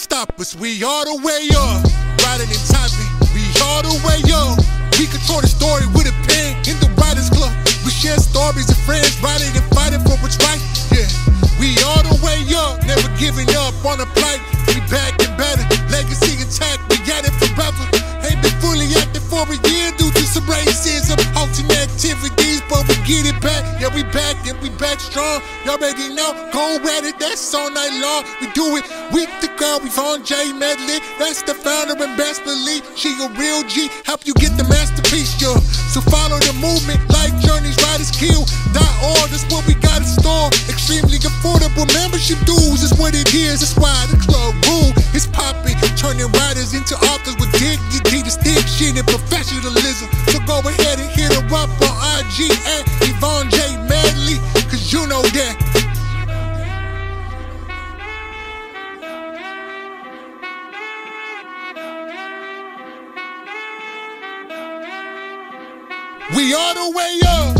stop us, we all the way up. Riding in top beat, we all the way up. We control the story with a pen in the writers club. We share stories of friends riding and fighting for what's right. Yeah, we all the way up, never giving up on a plight. We back and better, legacy intact, we got it forever. Ain't been fully active for a year due to some racism, alternate activities, but we get it back. Yeah, we back and we back strong. Y'all already know, go at it, that's all night long. We do it with the girl, Yvonne J. Medley. That's the founder and best believe she a real G, help you get the masterpiece, yo. So follow the movement, life journeys, riders kill. .org, that's what we got in store. Extremely affordable membership dues is what it is. That's why the club rule is popping, turning riders into authors with dignity, distinction, and professionalism. So go ahead and hit her up on IG at Yvonne J. Medley, 'cause you know that. We all the way up.